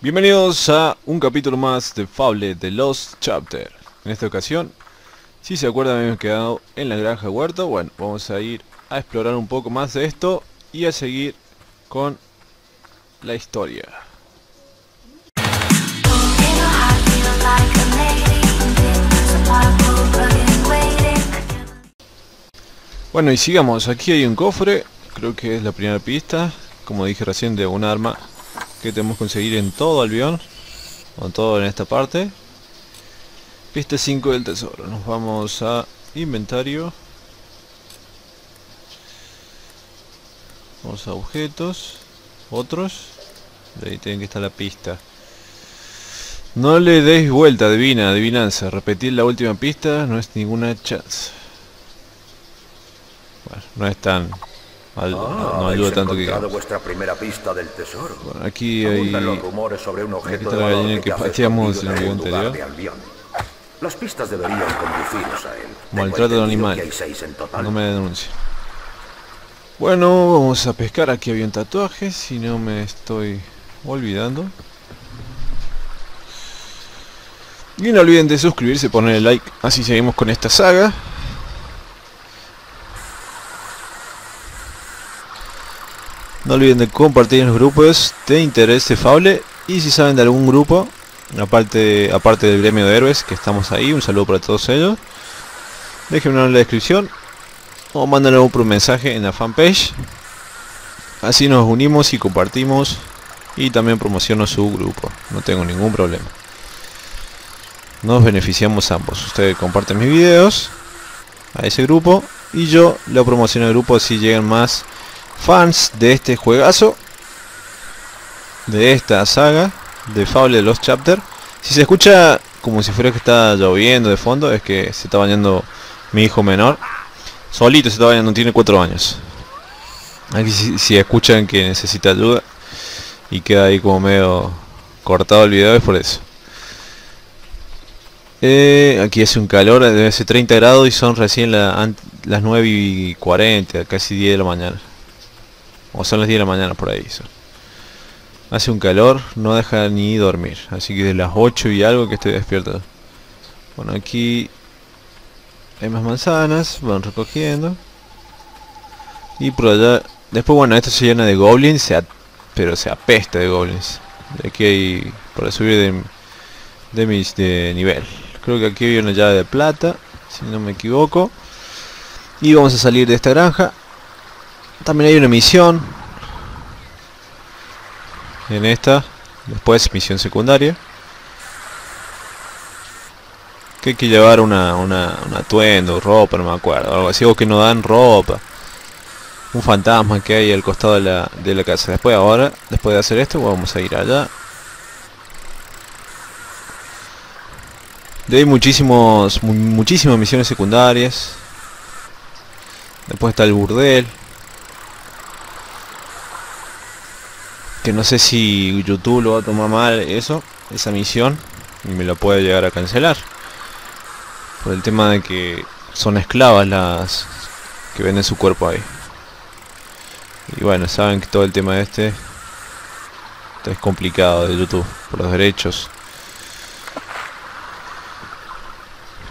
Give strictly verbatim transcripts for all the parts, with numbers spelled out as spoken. Bienvenidos a un capítulo más de Fable The Lost Chapters. En esta ocasión, si se acuerdan, habíamos quedado en la granja huerto. Bueno, vamos a ir a explorar un poco más de esto y a seguir con la historia. Bueno, y sigamos. Aquí hay un cofre, creo que es la primera pista, como dije recién, de un arma que tenemos que conseguir en todo Albion, con todo en esta parte. Pista cinco del tesoro. Nos vamos a inventario, vamos a objetos, otros. De ahí tienen que estar la pista. No le deis vuelta, adivina, adivinanza. Repetir la última pista no es ninguna chance. Bueno, no es tan... Al, ah, no ayuda tanto que vuestra primera pista del tesoro. Bueno, aquí hay los rumores sobre un objeto de valor que, que pateamos en el video anterior. Las pistas deberían conducirnos a él. Maltrato de animal. No me denuncie. Bueno, vamos a pescar. Aquí había un tatuaje, si no me estoy olvidando. Y no olviden de suscribirse, poner el like, así seguimos con esta saga. No olviden de compartir en los grupos de interés de Fable, y si saben de algún grupo, aparte, aparte del gremio de héroes que estamos ahí, un saludo para todos ellos. Déjenlo en la descripción o mándenlo un mensaje en la fanpage. Así nos unimos y compartimos, y también promociono su grupo, no tengo ningún problema. Nos beneficiamos ambos, ustedes comparten mis videos a ese grupo y yo lo promociono al grupo, así llegan más fans de este juegazo, de esta saga de Fable de Lost Chapters. Si se escucha como si fuera que está lloviendo de fondo, es que se está bañando mi hijo menor. Solito se está bañando, tiene cuatro años. Aquí si, si escuchan que necesita ayuda y queda ahí como medio cortado el video, es por eso. Eh, aquí hace un calor, debe ser treinta grados y son recién la, las nueve y cuarenta, casi diez de la mañana. O son las diez de la mañana por ahí. Son. Hace un calor, no deja ni dormir. Así que de las ocho y algo que estoy despierto. Bueno, aquí hay más manzanas, van recogiendo. Y por allá... Después, bueno, esto se llena de goblins, se pero se apesta de goblins. De aquí hay... para subir de, de mis de nivel. Creo que aquí hay una llave de plata, si no me equivoco. Y vamos a salir de esta granja. También hay una misión en esta, después misión secundaria, que hay que llevar una, una, un atuendo, ropa, no me acuerdo, algo así, o que no dan ropa, un fantasma que hay al costado de la, de la casa. Después ahora, después de hacer esto, vamos a ir allá. De ahí muchísimos, mu muchísimas misiones secundarias. Después está el burdel, que no sé si YouTube lo va a tomar mal eso, esa misión, y me lo puede llegar a cancelar por el tema de que son esclavas las que venden su cuerpo ahí. Y bueno, saben que todo el tema de este es complicado de YouTube por los derechos,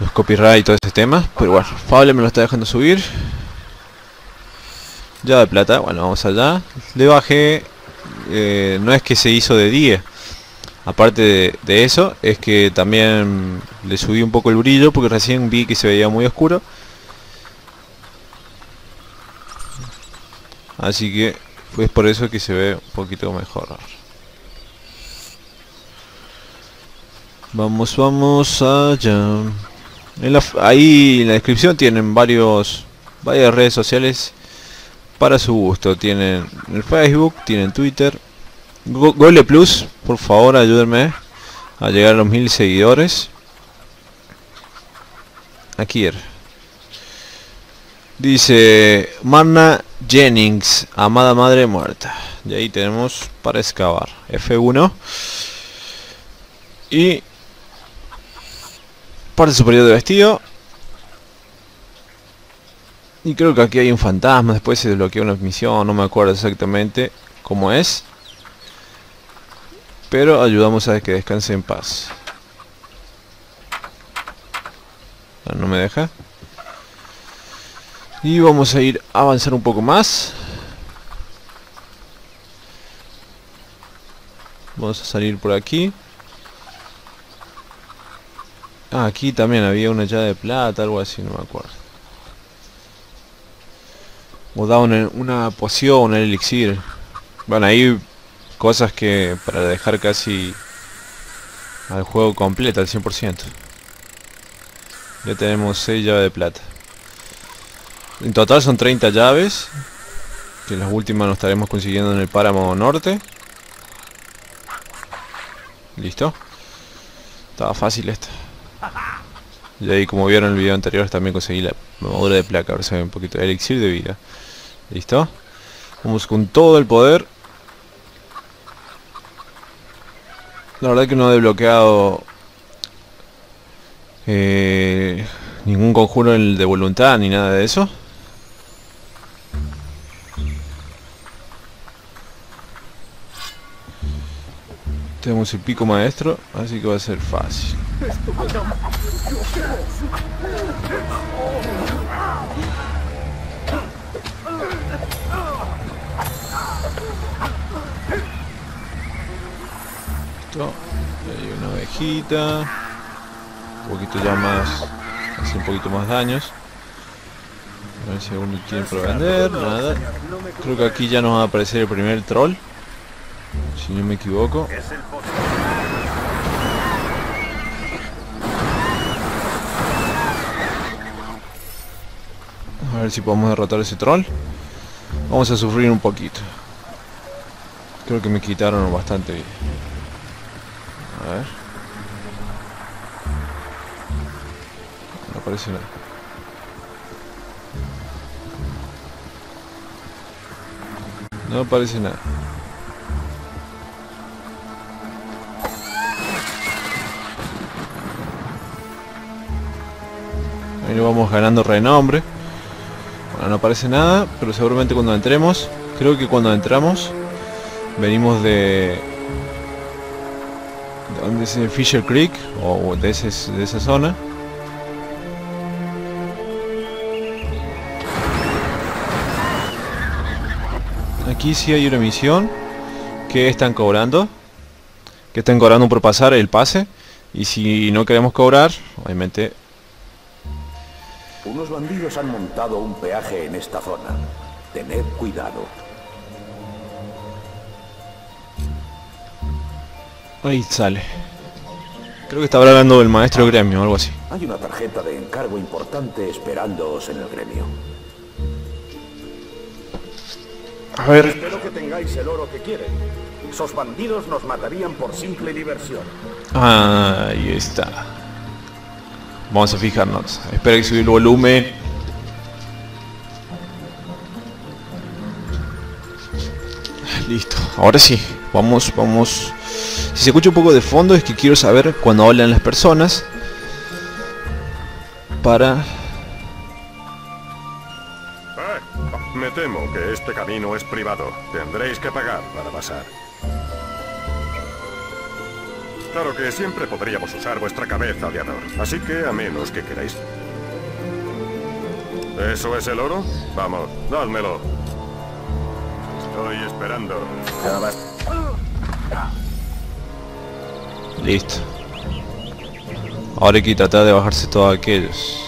los copyright y todo ese tema. Pero bueno, Fable me lo está dejando subir. Ya de plata, bueno, vamos allá. Le bajé. Eh, no es que se hizo de día, aparte de, de eso, es que también le subí un poco el brillo porque recién vi que se veía muy oscuro. Así que es por eso que se ve un poquito mejor. Vamos, vamos allá. En la, ahí en la descripción tienen varios varias redes sociales para su gusto. Tienen el Facebook, tienen Twitter, Go Gole Plus, por favor ayúdenme a llegar a los mil seguidores. Aquí era. Dice Marna Jennings, amada madre muerta. Y ahí tenemos para excavar. F uno. Y parte superior de vestido. Y creo que aquí hay un fantasma, después se desbloquea una misión, no me acuerdo exactamente cómo es. pero ayudamos a que descanse en paz. No me deja. Y vamos a ir a avanzar un poco más. Vamos a salir por aquí. Ah, aquí también había una llave de plata, algo así, no me acuerdo. O da una, una poción, el elixir. Bueno, hay cosas que para dejar casi al juego completo, al cien por ciento. Ya tenemos seis llaves de plata. En total son treinta llaves, que las últimas nos estaremos consiguiendo en el páramo norte. Listo. Estaba fácil esta. Y ahí, como vieron en el video anterior, también conseguí la armadura de placa. Ahora se ve un poquito de elixir de vida. Listo. Vamos con todo el poder. La verdad que no he desbloqueado eh, ningún conjuro de voluntad ni nada de eso. Tenemos el pico maestro, así que va a ser fácil. Listo, hay una ovejita, un poquito ya más, hace un poquito más daños. A ver si aún tienen para vender, nada. Creo que aquí ya nos va a aparecer el primer troll, si no me equivoco. A ver si podemos derrotar a ese troll. Vamos a sufrir un poquito. Creo que me quitaron bastante vida. A ver. No aparece nada. No aparece nada. Ahí lo vamos ganando renombre. Bueno, no aparece nada, pero seguramente cuando entremos, creo que cuando entramos, venimos de... de ese Fisher Creek, o de, ese, de esa zona. Aquí sí hay una misión que están cobrando, que están cobrando por pasar el pase, y si no queremos cobrar, obviamente... Unos bandidos han montado un peaje en esta zona. Tened cuidado. Ahí sale. Creo que estaba hablando del maestro gremio o algo así. Hay una tarjeta de encargo importante esperándoos en el gremio. A ver. Espero que tengáis el oro que quieren. Esos bandidos nos matarían por simple diversión. Ahí está. Vamos a fijarnos. Espera que subí el volumen. Listo. Ahora sí. Vamos, vamos. Si se escucha un poco de fondo es que quiero saber cuando hablan las personas. Para... Eh, me temo que este camino es privado. Tendréis que pagar para pasar. Claro que siempre podríamos usar vuestra cabeza de adorno, así que a menos que queráis. ¿Eso es el oro? Vamos, dádmelo. Estoy esperando. Listo. Ahora hay que tratar de bajarse todos aquellos.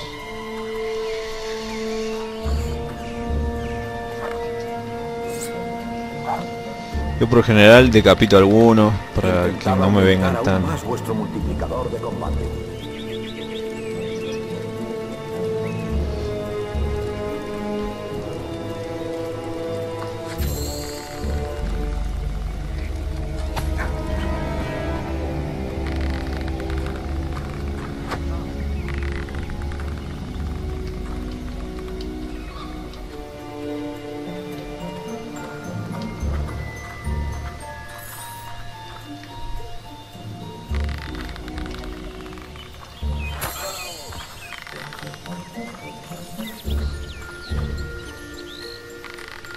Yo por general decapito alguno para que no me vengan tan.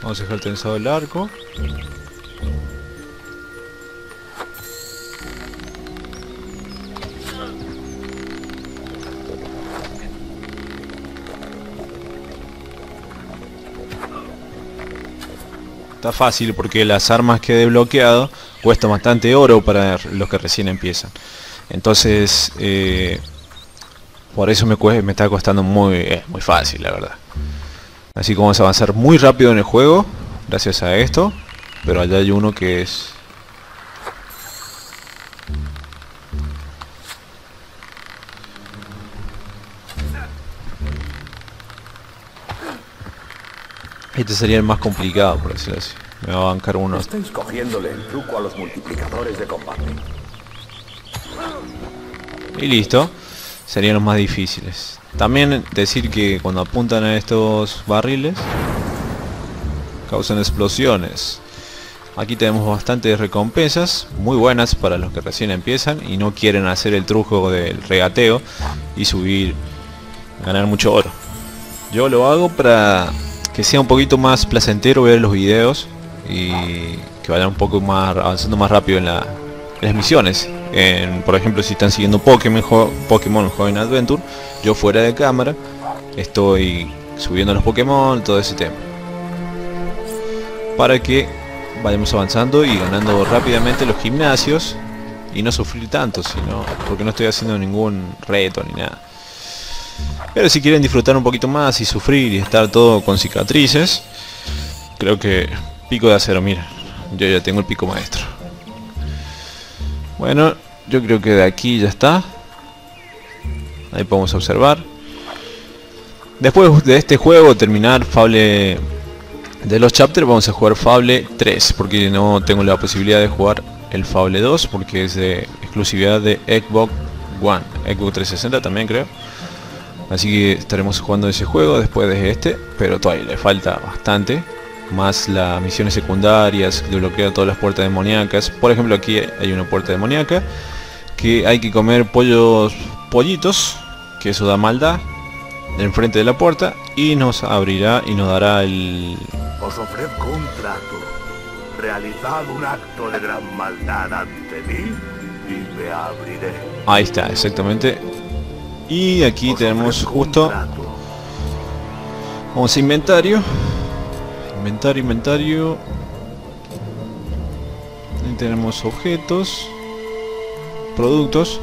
Vamos a dejar tensado el arco. está fácil porque las armas que he desbloqueado cuestan bastante oro para los que recién empiezan. Entonces, eh, por eso me, me está costando muy, eh, muy fácil, la verdad. Así que vamos a avanzar muy rápido en el juego, gracias a esto. Pero allá hay uno que es... Este sería el más complicado, por decirlo así. Me va a bancar uno. Estáis cogiéndole el truco a los multiplicadores de combate. Y listo. Serían los más difíciles. También decir que cuando apuntan a estos barriles, causan explosiones. Aquí tenemos bastantes recompensas, muy buenas para los que recién empiezan y no quieren hacer el truco del regateo y subir, ganar mucho oro. Yo lo hago para que sea un poquito más placentero ver los videos y que vayan un poco más avanzando más rápido en, la, en las misiones. En, por ejemplo, si están siguiendo Pokémon, jo, Pokémon Joven Adventure, yo fuera de cámara estoy subiendo los Pokémon, todo ese tema, para que vayamos avanzando y ganando rápidamente los gimnasios y no sufrir tanto, sino porque no estoy haciendo ningún reto ni nada. Pero si quieren disfrutar un poquito más y sufrir y estar todo con cicatrices, creo que pico de acero, mira, yo ya tengo el pico maestro. Bueno, yo creo que de aquí ya está. Ahí podemos observar. Después de este juego, terminar Fable de los Chapters, vamos a jugar Fable tres, porque no tengo la posibilidad de jugar el Fable dos, porque es de exclusividad de Xbox One, Xbox trescientos sesenta también creo. Así que estaremos jugando ese juego después de este, pero todavía le falta bastante. Más las misiones secundarias, desbloquear todas las puertas demoníacas. Por ejemplo, aquí hay una puerta demoníaca que hay que comer pollos, pollitos, que eso da maldad, enfrente de la puerta, y nos abrirá y nos dará el... Os ofrezco un trato. Realizad un acto de gran maldad ante mí y me abriré. Ahí está, exactamente. Y aquí tenemos justo... Vamos a inventario. Inventario, inventario. Ahí tenemos objetos. Productos.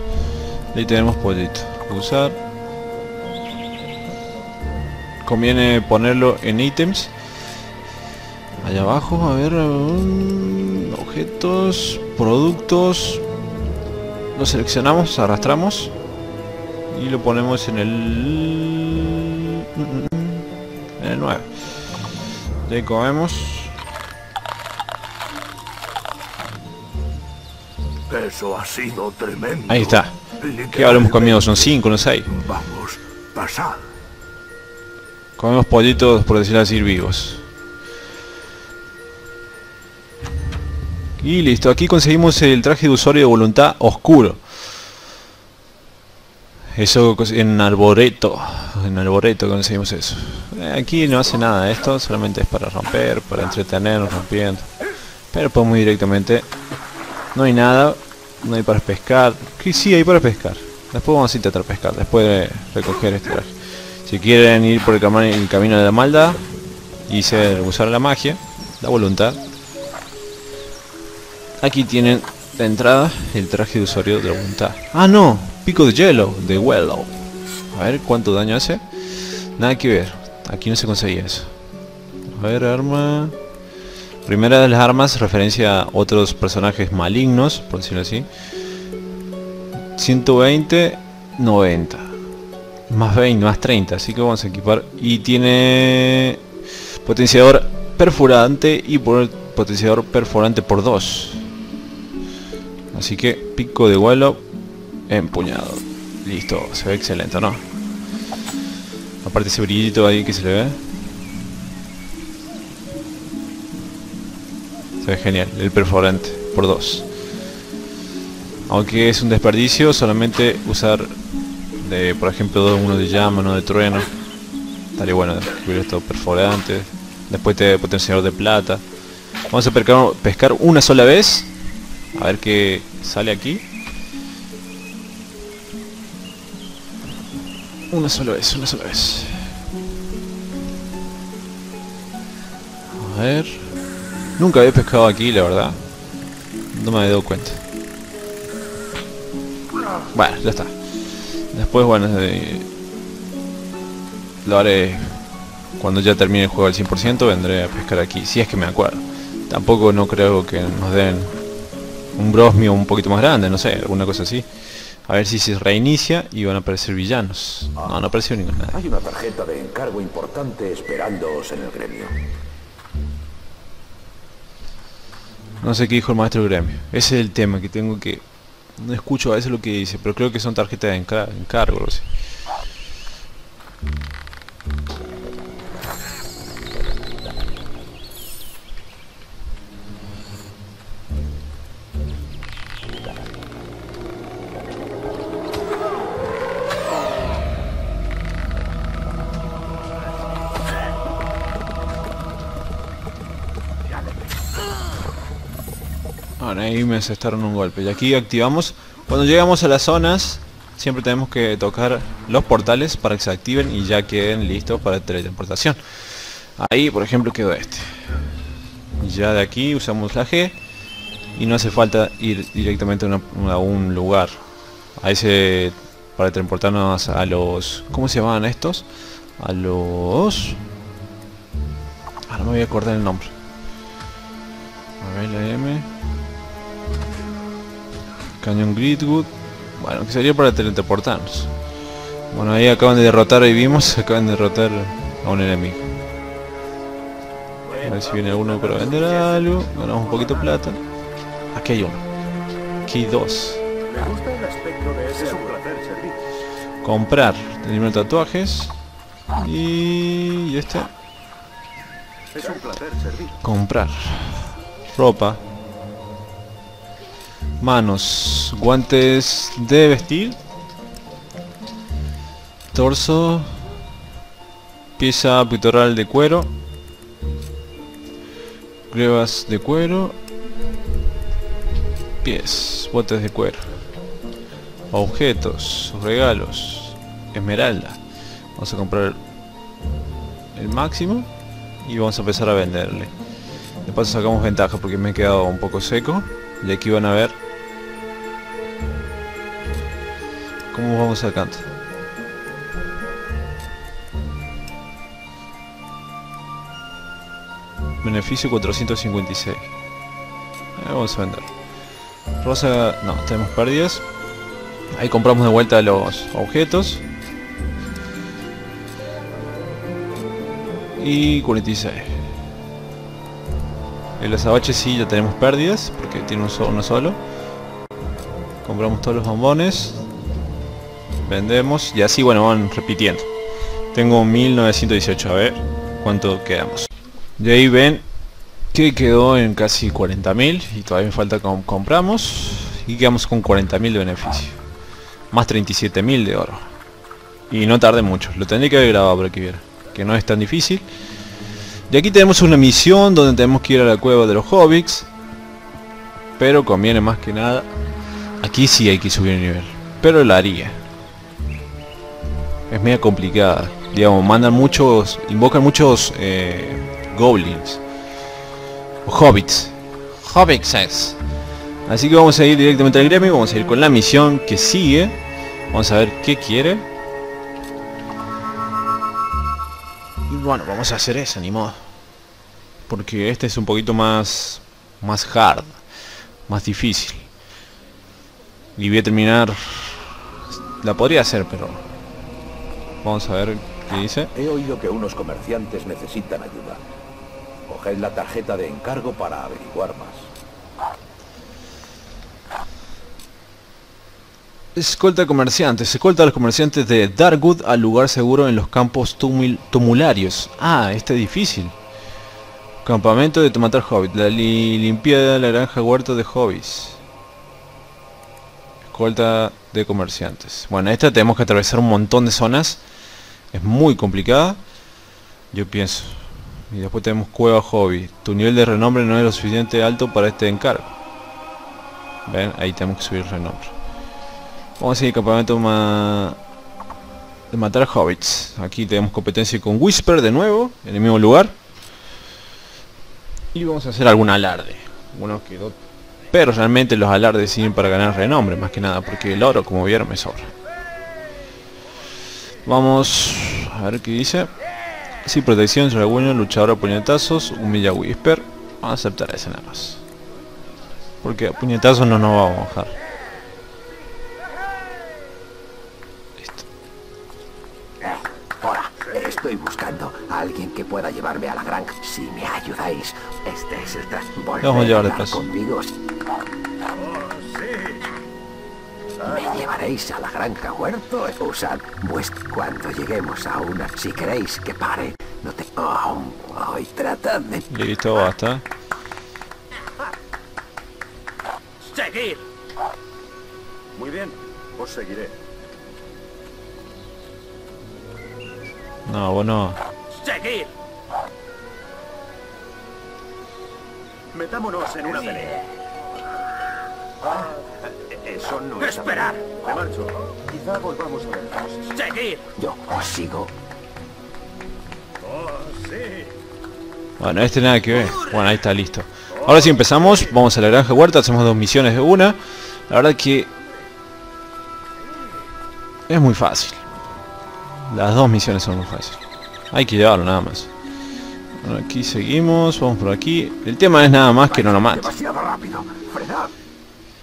Ahí tenemos pollito. Usar. Conviene ponerlo en ítems. Allá abajo, a ver... Um, objetos. Productos. Lo seleccionamos, arrastramos y lo ponemos en el, en el nueve. Le comemos. Eso ha sido tremendo. Ahí está. ¿Qué habremos comido? Son cinco, no seis. Vamos, pasad. Comemos pollitos, por decirlo así, vivos. Y listo, aquí conseguimos el traje de usuario de voluntad oscuro. Eso en arboreto, en arboreto conseguimos eso. Aquí no hace nada esto, solamente es para romper, para entretenernos rompiendo. Pero podemos ir directamente. No hay nada, no hay para pescar. Que sí hay para pescar. Después vamos a intentar pescar, después de recoger este traje. Si quieren ir por el, cam el camino de la maldad y ser, usar la magia, la voluntad. Aquí tienen la entrada, el traje de usuario de la voluntad. ¡Ah, no! Pico de hielo, de Wellow. A ver cuánto daño hace. Nada que ver, aquí no se conseguía eso. A ver, arma. Primera de las armas, referencia a otros personajes malignos, por decirlo así. ciento veinte, noventa. Más veinte, más treinta, así que vamos a equipar. Y tiene potenciador perforante y por potenciador perforante por dos. Así que pico de Wellow. Empuñado. Listo, se ve excelente, ¿no? Aparte ese brillito ahí que se le ve. Se ve genial, el perforante, por dos. Aunque es un desperdicio solamente usar, de, por ejemplo, uno de llama, uno de trueno. Estaría bueno descubrir estos perforantes. Después de potenciador de plata. Vamos a pescar, pescar una sola vez. A ver qué sale aquí. Una sola vez, una sola vez. A ver. Nunca había pescado aquí, la verdad. No me había dado cuenta. Bueno, ya está. Después, bueno, eh, lo haré cuando ya termine el juego al cien por ciento, vendré a pescar aquí, si es que me acuerdo. Tampoco no creo que nos den un brosmio un poquito más grande, no sé, alguna cosa así. A ver si se reinicia y van a aparecer villanos. No, no apareció ningún nada. Hay una tarjeta de encargo importante esperándoos en el gremio. No sé qué dijo el maestro del gremio. Ese es el tema que tengo que... No escucho a veces lo que dice, pero creo que son tarjetas de encar encargo. O sea. Ahí me asestaron un golpe. Y aquí activamos. Cuando llegamos a las zonas, siempre tenemos que tocar los portales para que se activen y ya queden listos para teletransportación. Ahí, por ejemplo, quedó este. Ya de aquí usamos la G y no hace falta ir directamente a, una, a un lugar. A ese, para transportarnos a los... ¿Cómo se llamaban estos? A los... Ah, no me voy a acordar el nombre. A ver, la M... Cañón Gridwood, bueno, que sería para teletransportarnos. Bueno, ahí acaban de derrotar, ahí vimos, acaban de derrotar a un enemigo. A ver si viene alguno para vender algo, ganamos un poquito de plata. Aquí hay uno, aquí hay dos. Comprar, tenemos tatuajes. Y... y este. Comprar. Ropa. Manos, guantes de vestir, torso, pieza pectoral de cuero, grebas de cuero, pies, botas de cuero, objetos, regalos, esmeralda. Vamos a comprar el máximo y vamos a empezar a venderle. De paso sacamos ventaja porque me he quedado un poco seco y aquí van a ver cómo vamos sacando. Beneficio cuatrocientos cincuenta y seis. Ahí vamos a vender. Rosa, no, tenemos pérdidas. Ahí compramos de vuelta los objetos. Y cuarenta y seis. El azabache sí ya tenemos pérdidas, porque tiene un solo, uno solo. Compramos todos los bombones. Vendemos y así, bueno, van repitiendo. Tengo mil novecientos dieciocho, a ver cuánto quedamos. Y ahí ven que quedó en casi cuarenta mil y todavía me falta que compramos. Y quedamos con cuarenta mil de beneficio. Más treinta y siete mil de oro. Y no tardé mucho, lo tendría que haber grabado para que vieran que no es tan difícil. Y aquí tenemos una misión donde tenemos que ir a la cueva de los hobbits. Pero conviene más que nada. Aquí sí hay que subir el nivel. Pero la haría. Es media complicada, digamos, mandan muchos, invocan muchos eh, goblins o hobbits, hobbitses. Así que vamos a ir directamente al gremio, vamos a ir con la misión que sigue, vamos a ver qué quiere. Y bueno, vamos a hacer eso, ni modo, porque este es un poquito más, más hard, más difícil. Y voy a terminar, la podría hacer, pero... Vamos a ver qué dice. He oído que unos comerciantes necesitan ayuda. Coged la tarjeta de encargo para averiguar más. Escolta comerciantes. Escolta a los comerciantes de Darkwood al lugar seguro en los campos tumul tumularios. Ah, este es difícil. Campamento de matar hobbits. La li limpiada de la granja huerto de hobbits. Escolta de comerciantes. Bueno, esta tenemos que atravesar un montón de zonas. Es muy complicada, yo pienso. Y después tenemos cueva hobby. Tu nivel de renombre no es lo suficiente alto para este encargo. Ven, ahí tenemos que subir renombre. Vamos a ir al campamento ma... de matar hobbits. Aquí tenemos competencia con Whisper de nuevo, en el mismo lugar. Y vamos a hacer algún alarde. Uno quedó. Pero realmente los alardes sirven para ganar renombre, más que nada, porque el oro, como vieron, me sobra. Vamos a ver qué dice. Sin protección, reguño, luchador a puñetazos, humilla Whisper. Vamos a aceptar ese nada más. Porque a puñetazos no nos vamos a bajar. Listo. Hola, estoy buscando a alguien que pueda llevarme a la granja. Si me ayudáis, este es el transbordador. Vamos a llevar detrás. Conmigo. Me llevaréis a la granja, huerto. Usad vuestro cuando lleguemos a una. Si queréis que pare, no te. Oh, oh, y tratadme. Listo, basta. Seguir. Muy bien, os seguiré. No, bueno. Seguir. Metámonos en una pelea. Ah. Eso no es... ¡Esperar! Me marcho. Quizá volvamos a ver. ¡Seguir! Yo os sigo. Oh, sí. Bueno, este nada que ver. Bueno, ahí está, listo. Ahora sí empezamos. Vamos a la granja huerta. Hacemos dos misiones de una. La verdad que... es muy fácil. Las dos misiones son muy fáciles. Hay que llevarlo nada más. Bueno, aquí seguimos. Vamos por aquí. El tema es nada más que no lo mate.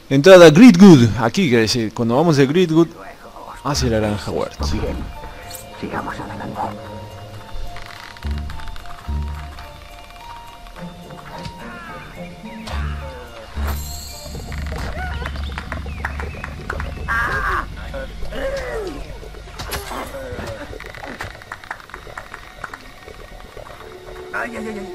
Entrada Gridwood, aquí quiere decir, cuando vamos de Gridwood hacia la granja huerta. Bien, sigamos adelante. Ay, ay, ay, ay.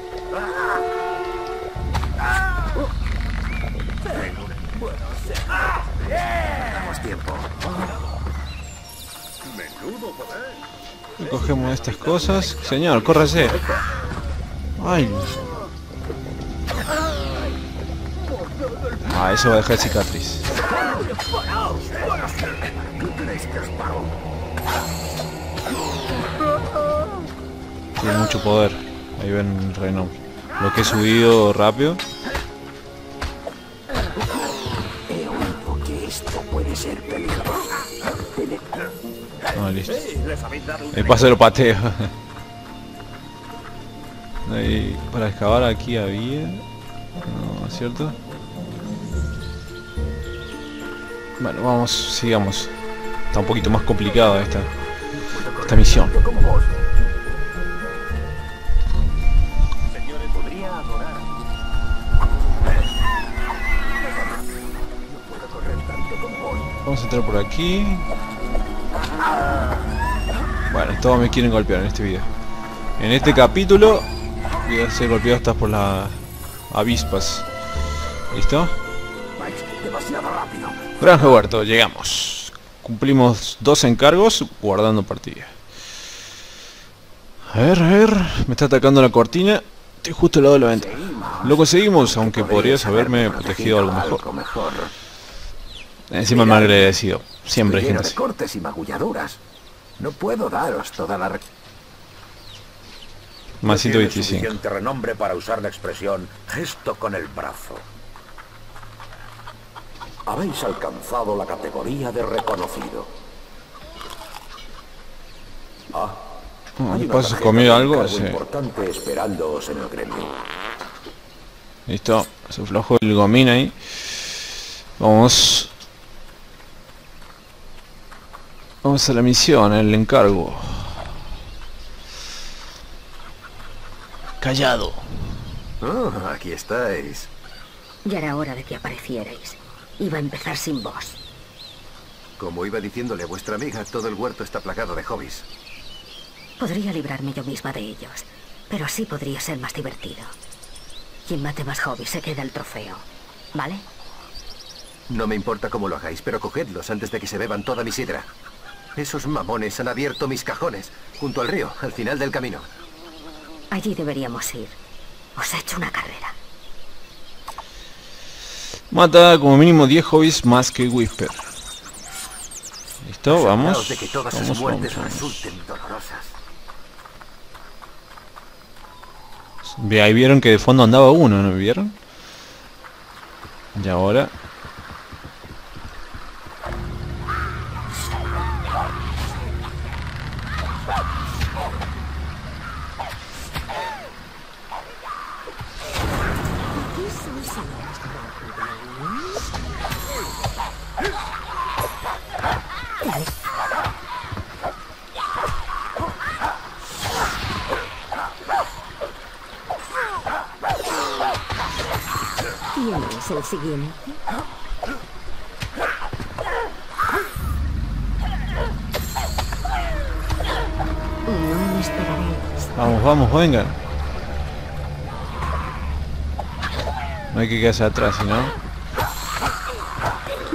Cogemos estas cosas. Señor, córrese. Ay. Ah, eso va a dejar cicatriz. Tiene mucho poder. Ahí ven el renombre. Lo que he subido rápido. No, listo. El paso lo pateo. Ahí, para excavar aquí había... no, ¿cierto? Bueno, vamos, sigamos. Está un poquito más complicado esta, esta misión. Vamos a entrar por aquí. Bueno, todos me quieren golpear en este video. En este capítulo voy a ser golpeado hasta por las avispas. ¿Listo? Granja huerto, llegamos. Cumplimos dos encargos guardando partida. A ver, a ver. Me está atacando la cortina. Estoy justo al lado de la ventana. Lo conseguimos, aunque podrías haberme protegido algo mejor. Encima me agradecido. Siempre hay gente así. Cortes y magulladuras. No puedo daros toda la... más ciento veinticinco. Suficiente renombre para usar la expresión gesto con el brazo. Habéis alcanzado la categoría de reconocido. Ah, ¿me pasas comido algo? Sí. Importante esperándoos en el gremio. Listo. Se aflojó el gomín ahí. Vamos. Vamos a la misión, el encargo. Callado. Oh, aquí estáis. Ya era hora de que aparecierais. Iba a empezar sin vos. Como iba diciéndole a vuestra amiga, todo el huerto está plagado de hobbies. Podría librarme yo misma de ellos, pero así podría ser más divertido. Quien mate más hobbies se queda el trofeo, ¿vale? No me importa cómo lo hagáis, pero cogedlos antes de que se beban toda mi sidra. Esos mamones han abierto mis cajones, junto al río, al final del camino. Allí deberíamos ir. Os he hecho una carrera. Mata como mínimo diez hobbies más que Whisper. Listo, vamos. De que todas vamos, sus muertes vamos, vamos. Resulten dolorosas. dos. Ahí vieron que de fondo andaba uno, ¿no vieron? Y ahora... ¿Tienes el siguiente? No me esperaré. Vamos, vamos, venga. No hay que quedarse atrás, ¿no?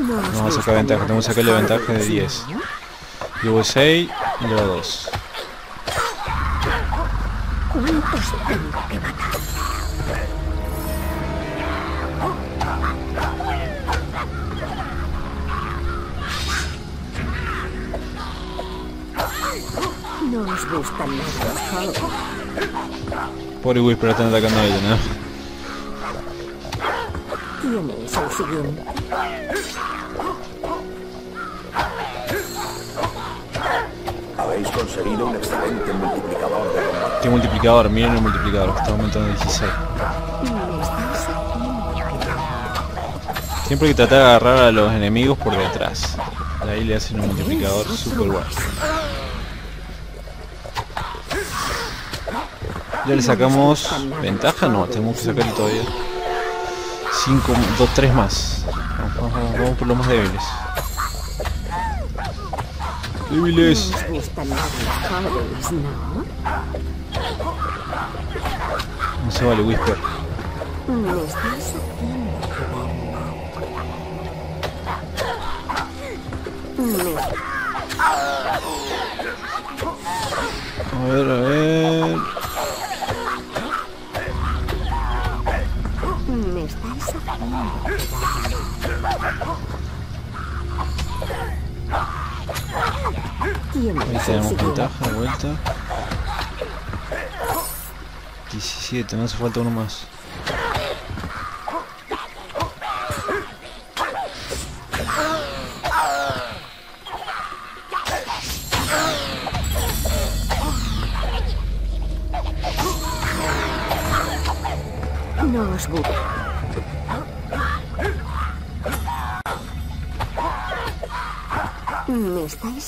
No vamos a sacar ventaja, tenemos que sacar la ventaja de diez. Llevo seis y llevo dos. ¿Cuántos tengo que matar? No os gustan los juegos. Pobre Whisper, están atacando a ella, ¿no? Tienes el siguiente. Habéis conseguido un excelente multiplicador de combate. ¿Qué multiplicador? Miren el multiplicador, está aumentando dieciséis. Siempre hay que tratar de agarrar a los enemigos por detrás. Ahí le hacen un multiplicador super guay. Ya le sacamos ventaja, no, tenemos que sacar todavía cinco, dos, tres más. Vamos, vamos, vamos por los más débiles. Débiles. No se vale, Whisper. A ver, a ver. Ahí tenemos ventaja de vuelta. diecisiete, no hace falta uno más. No os gusta.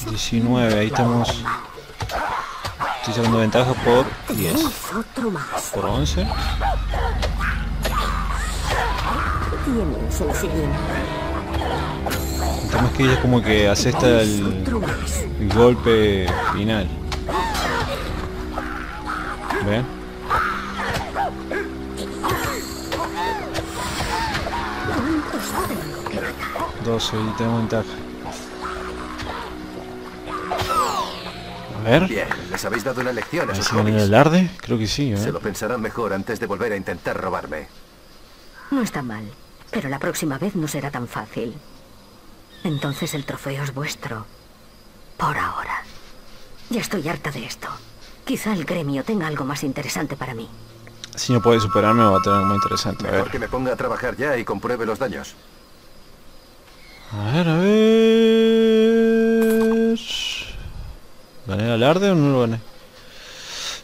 diecinueve, ahí estamos. Estoy sacando ventaja por diez. Por once. Nada más que ella como que asesta el, el golpe final. ¿Ven? doce, ahí tenemos ventaja. A ver. Bien, les habéis dado una lección a esos jóvenes. ¿El arde? Creo que sí, ¿eh? Se lo pensarán mejor antes de volver a intentar robarme. No está mal, pero la próxima vez no será tan fácil. Entonces el trofeo es vuestro. Por ahora. Ya estoy harta de esto. Quizá el gremio tenga algo más interesante para mí. Si no puede superarme, va a tener algo muy interesante. A ver. Mejor que me ponga a trabajar ya y compruebe los daños. A ver, a ver... ¿Gané el alarde o no lo gané?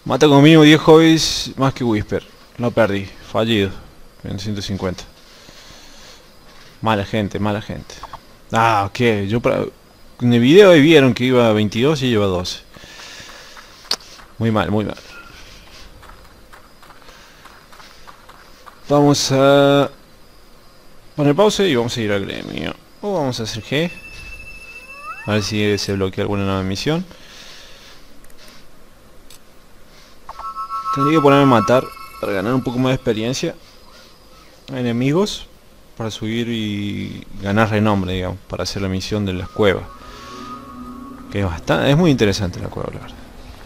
Mata como mínimo diez hobbies más que Whisper. No perdí, fallido. En ciento cincuenta. Mala gente, mala gente. Ah, ok. Yo para... En el video ahí vieron que iba a veintidós y lleva doce. Muy mal, muy mal. Vamos a... poner pausa y vamos a ir al gremio. O vamos a hacer G. A ver si se bloquea alguna nueva misión. Tendría que ponerme a matar para ganar un poco más de experiencia a enemigos, para subir y ganar renombre, digamos, para hacer la misión de las cuevas. Que es bastante, es muy interesante la cueva, la verdad.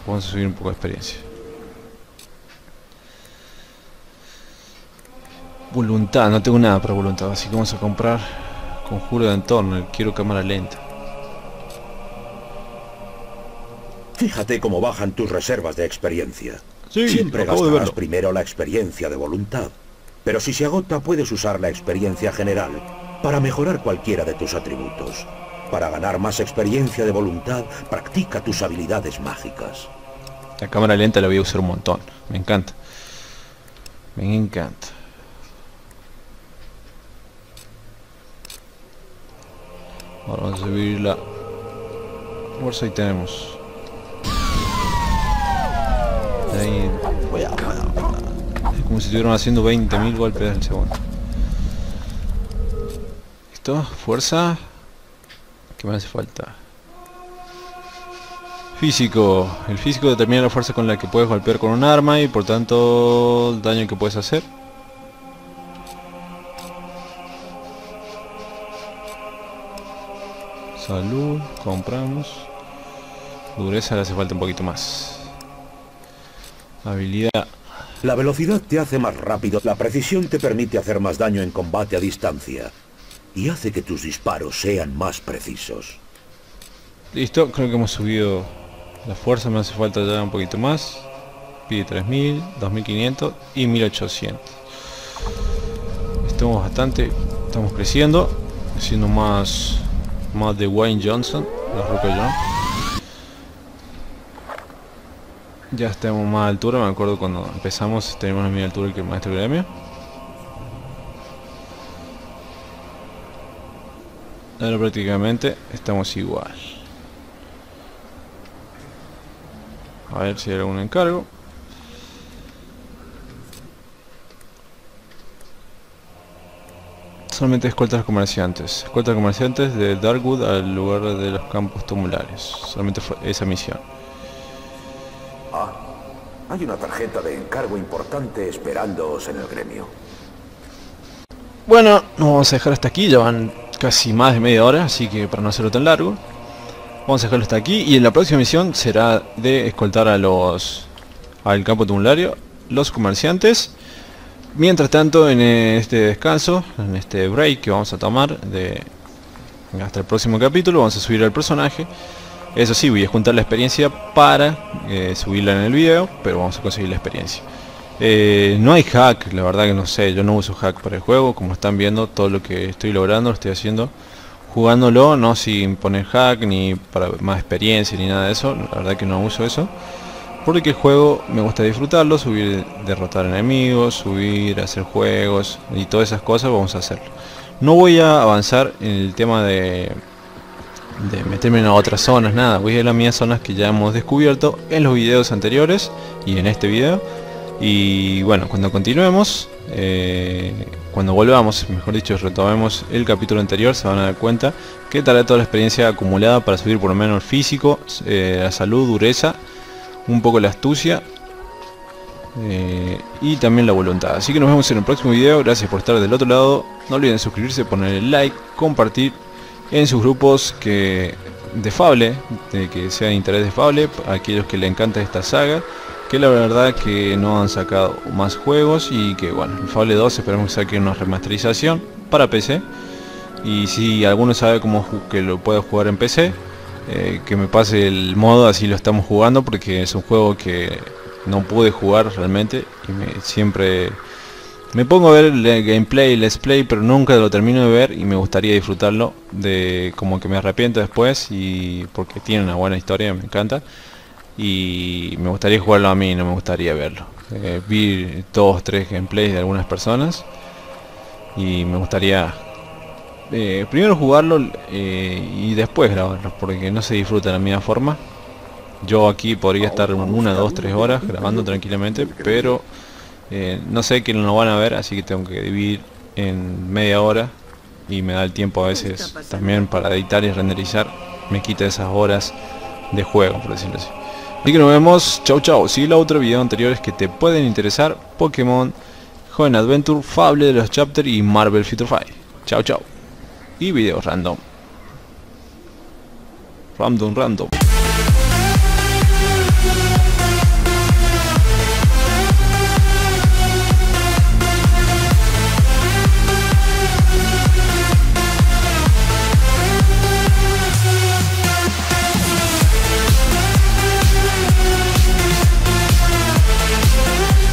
Vamos a subir un poco de experiencia. Voluntad, no tengo nada para voluntad, así que vamos a comprar conjuro de entorno, quiero cámara lenta. Fíjate cómo bajan tus reservas de experiencia. Sí, siempre gastarás primero la experiencia de voluntad, pero si se agota puedes usar la experiencia general para mejorar cualquiera de tus atributos. Para ganar más experiencia de voluntad, practica tus habilidades mágicas. La cámara lenta la voy a usar un montón, me encanta. Me encanta. Ahora vamos a subir la fuerza y tenemos. Ahí. Es como si estuvieran haciendo veinte mil golpes al segundo. Listo, fuerza. ¿Qué me hace falta? Físico. El físico determina la fuerza con la que puedes golpear con un arma y por tanto el daño que puedes hacer. Salud, compramos. Dureza le hace falta un poquito más. Habilidad. La velocidad te hace más rápido. La precisión te permite hacer más daño en combate a distancia. Y hace que tus disparos sean más precisos. Listo, creo que hemos subido la fuerza, me hace falta ya un poquito más. Pide tres mil, dos mil quinientos y mil ochocientos. Estamos bastante, estamos creciendo, haciendo más, más de Wayne Johnson, la Roca John. Ya estamos más a altura, me acuerdo cuando empezamos teníamos la misma altura que el maestro gremio. Ahora prácticamente estamos igual. A ver si hay algún encargo. Solamente escoltas comerciantes. Escoltas comerciantes de Darkwood al lugar de los campos tumulares. Solamente fue esa misión. Ah, hay una tarjeta de encargo importante esperándoos en el gremio. Bueno, nos vamos a dejar hasta aquí. Ya van casi más de media hora, así que para no hacerlo tan largo. Vamos a dejarlo hasta aquí y en la próxima misión será de escoltar a los al campo tumulario, los comerciantes. Mientras tanto, en este descanso, en este break que vamos a tomar de hasta el próximo capítulo, vamos a subir al personaje. Eso sí, voy a juntar la experiencia para eh, subirla en el video, pero vamos a conseguir la experiencia. Eh, no hay hack, la verdad que no sé, yo no uso hack para el juego. Como están viendo, todo lo que estoy logrando lo estoy haciendo jugándolo, no sin poner hack, ni para más experiencia, ni nada de eso. La verdad que no uso eso, porque el juego me gusta disfrutarlo, subir, derrotar enemigos, subir, hacer juegos y todas esas cosas vamos a hacerlo. No voy a avanzar en el tema de, de meterme en otras zonas, nada. Voy a ir a las mías zonas que ya hemos descubierto en los videos anteriores y en este video. Y bueno, cuando continuemos... Eh, cuando volvamos, mejor dicho, retomemos el capítulo anterior, se van a dar cuenta que traeré toda la experiencia acumulada para subir por lo menos el físico, eh, la salud, dureza, un poco la astucia eh, y también la voluntad. Así que nos vemos en el próximo video, gracias por estar del otro lado, no olviden suscribirse, ponerle like, compartir en sus grupos que de Fable, de que sea de interés de Fable, a aquellos que les encanta esta saga, que la verdad que no han sacado más juegos y que bueno, el Fable dos esperemos que saque una remasterización para P C. Y si alguno sabe cómo que lo pueda jugar en P C, eh, que me pase el modo, así lo estamos jugando, porque es un juego que no pude jugar realmente y me, siempre me pongo a ver el gameplay, el let's play, pero nunca lo termino de ver y me gustaría disfrutarlo, de como que me arrepiento después, y porque tiene una buena historia, me encanta. Y me gustaría jugarlo a mí, no me gustaría verlo. Eh, vi dos, tres gameplays de algunas personas y me gustaría eh, primero jugarlo eh, y después grabarlo, porque no se disfruta de la misma forma. Yo aquí podría estar una, dos, tres horas grabando tranquilamente, pero eh, no sé que no lo van a ver, así que tengo que dividir en media hora y me da el tiempo a veces también para editar y renderizar. Me quita esas horas de juego, por decirlo así. Así que nos vemos, chau chau, sigue los otros videos anteriores que te pueden interesar, Pokémon, Joven Adventure, Fable de los Chapters y Marvel Future Fight. Chau chau. Y videos random. Random, random.